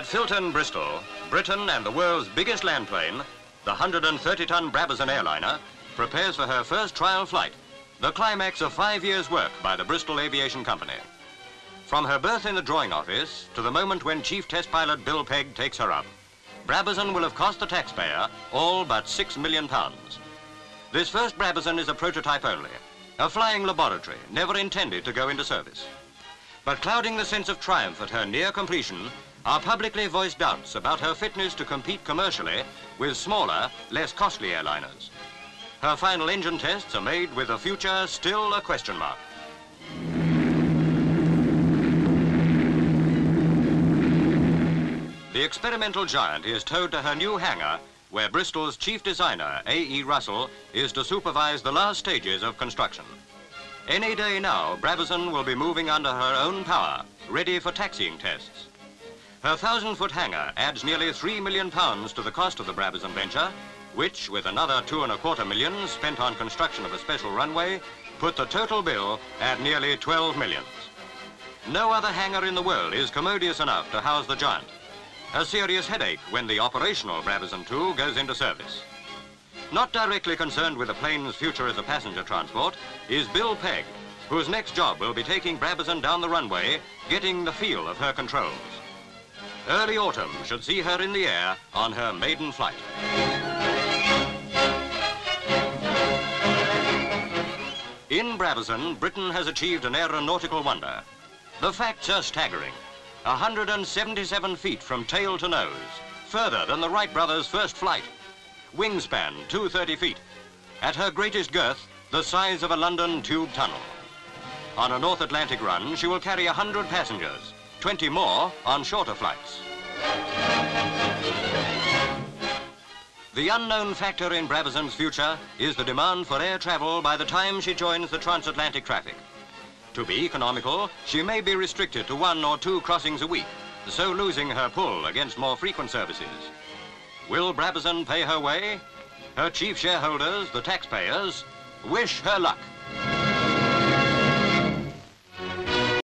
At Filton, Bristol, Britain and the world's biggest land plane, the 130-ton Brabazon airliner, prepares for her first trial flight, the climax of 5 years' work by the Bristol Aviation Company. From her berth in the drawing office to the moment when Chief Test Pilot Bill Pegg takes her up, Brabazon will have cost the taxpayer all but £6 million. This first Brabazon is a prototype only, a flying laboratory never intended to go into service. But clouding the sense of triumph at her near completion are publicly voiced doubts about her fitness to compete commercially with smaller, less costly airliners. Her final engine tests are made with the future still a question mark. The experimental giant is towed to her new hangar, where Bristol's chief designer, A.E. Russell, is to supervise the last stages of construction. Any day now, Brabazon will be moving under her own power, ready for taxiing tests. Her 1,000-foot hangar adds nearly £3 million to the cost of the Brabazon venture, which, with another £2.25 million spent on construction of a special runway, put the total bill at nearly £12 million. No other hangar in the world is commodious enough to house the giant, a serious headache when the operational Brabazon 2 goes into service. Not directly concerned with the plane's future as a passenger transport is Bill Pegg, whose next job will be taking Brabazon down the runway, getting the feel of her controls. Early autumn should see her in the air on her maiden flight. In Brabazon, Britain has achieved an aeronautical wonder. The facts are staggering. 177 feet from tail to nose, further than the Wright brothers' first flight. Wingspan, 230 feet. At her greatest girth, the size of a London tube tunnel. On a North Atlantic run, she will carry 100 passengers, 20 more on shorter flights. The unknown factor in Brabazon's future is the demand for air travel by the time she joins the transatlantic traffic. To be economical, she may be restricted to 1 or 2 crossings a week, so losing her pull against more frequent services. Will Brabazon pay her way? Her chief shareholders, the taxpayers, wish her luck.